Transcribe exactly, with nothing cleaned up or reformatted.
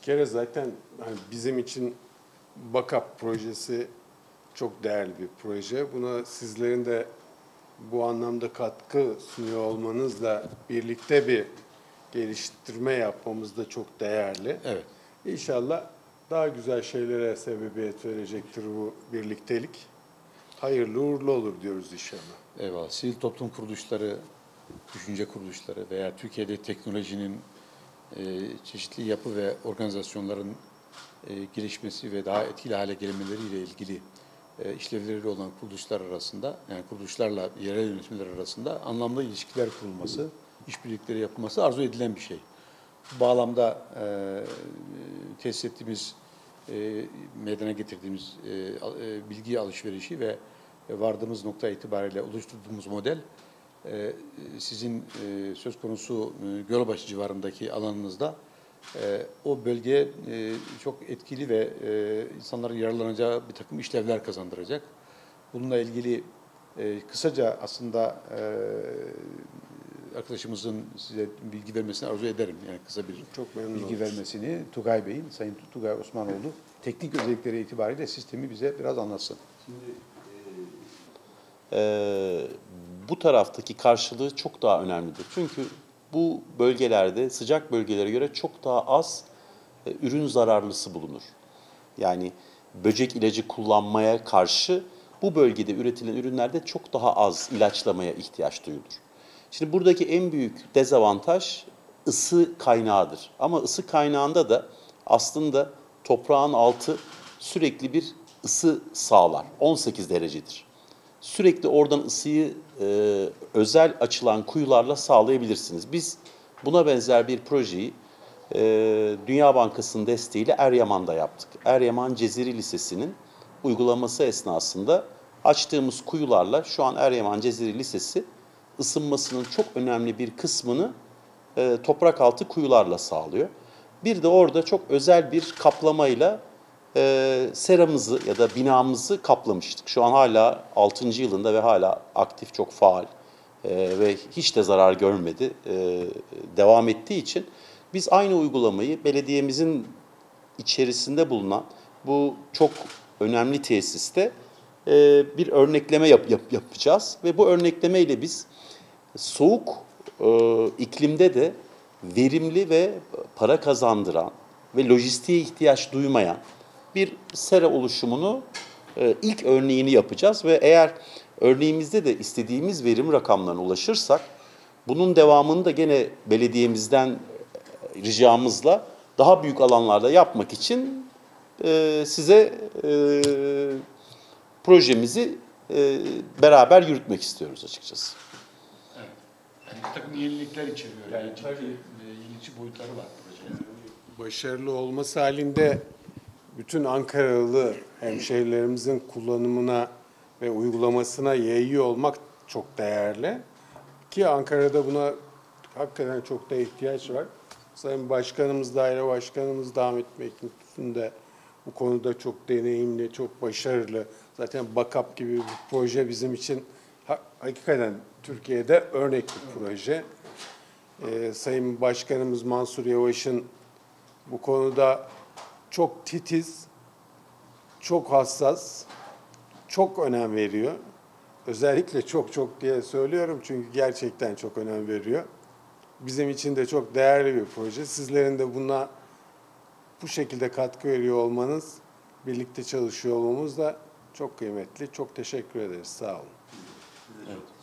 Bir kere zaten hani bizim için bakap projesi çok değerli bir proje. Buna sizlerin de bu anlamda katkı sunuyor olmanızla birlikte bir geliştirme yapmamız da çok değerli. Evet. İnşallah daha güzel şeylere sebebiyet verecektir bu birliktelik. Hayırlı uğurlu olur diyoruz inşallah. Eyvallah. Sivil toplum kuruluşları, düşünce kuruluşları veya Türkiye'de teknolojinin e, çeşitli yapı ve organizasyonların e, gelişmesi ve daha etkili hale gelmeleriyle ilgili e, işlevleri olan kuruluşlar arasında, yani kuruluşlarla yerel yönetimler arasında anlamlı ilişkiler kurulması, işbirlikleri yapılması arzu edilen bir şey. Bu bağlamda e, tesis ettiğimiz, e, meydana getirdiğimiz e, e, bilgi alışverişi ve e, vardığımız nokta itibariyle oluşturduğumuz model, e, sizin e, söz konusu e, Gölbaşı civarındaki alanınızda e, o bölgeye e, çok etkili ve e, insanların yararlanacağı bir takım işlevler kazandıracak. Bununla ilgili e, kısaca aslında e, arkadaşımızın size bilgi vermesini arzu ederim. Yani kısa bir çok bilgi olmuş. vermesini Tugay Bey'in, Sayın Tugay Osmanoğlu, evet, teknik özellikleri itibariyle sistemi bize biraz anlatsın. Şimdi e, e, bu taraftaki karşılığı çok daha önemlidir. Çünkü bu bölgelerde sıcak bölgelere göre çok daha az e, ürün zararlısı bulunur. Yani böcek ilacı kullanmaya karşı bu bölgede üretilen ürünlerde çok daha az ilaçlamaya ihtiyaç duyulur. Şimdi buradaki en büyük dezavantaj ısı kaynağıdır. Ama ısı kaynağında da aslında toprağın altı sürekli bir ısı sağlar. on sekiz derecedir. Sürekli oradan ısıyı e, özel açılan kuyularla sağlayabilirsiniz. Biz buna benzer bir projeyi e, Dünya Bankası'nın desteğiyle Eryaman'da yaptık. Eryaman Ceziri Lisesi'nin uygulaması esnasında açtığımız kuyularla şu an Eryaman Ceziri Lisesi ısınmasının çok önemli bir kısmını e, toprak altı kuyularla sağlıyor. Bir de orada çok özel bir kaplamayla e, seramızı ya da binamızı kaplamıştık. Şu an hala altıncı yılında ve hala aktif, çok faal e, ve hiç de zarar görmedi. E, devam ettiği için biz aynı uygulamayı belediyemizin içerisinde bulunan bu çok önemli tesiste e, bir örnekleme yap, yap, yapacağız ve bu örnekleme ile biz soğuk e, iklimde de verimli ve para kazandıran ve lojistiğe ihtiyaç duymayan bir sera oluşumunu e, ilk örneğini yapacağız ve eğer örneğimizde de istediğimiz verim rakamlarına ulaşırsak bunun devamını da gene belediyemizden ricamızla daha büyük alanlarda yapmak için e, size e, projemizi e, beraber yürütmek istiyoruz açıkçası. Yani bir takım yenilikler içeriyor. Yani tabii yenilikçi boyutları var projenin. Başarılı olması halinde bütün Ankaralı hemşehrilerimizin kullanımına ve uygulamasına yayıyor olmak çok değerli. Ki Ankara'da buna hakikaten çok da ihtiyaç var. Sayın Başkanımız, Daire Başkanımız Damet Meknit'in de bu konuda çok deneyimli, çok başarılı. Zaten bakap gibi bir proje bizim için hakikaten Türkiye'de örnek bir proje. Ee, Sayın Başkanımız Mansur Yavaş'ın bu konuda çok titiz, çok hassas, çok önem veriyor. Özellikle çok çok diye söylüyorum çünkü gerçekten çok önem veriyor. Bizim için de çok değerli bir proje. Sizlerin de buna bu şekilde katkı veriyor olmanız, birlikte çalışıyor olmamız da çok kıymetli. Çok teşekkür ederiz. Sağ olun. Evet.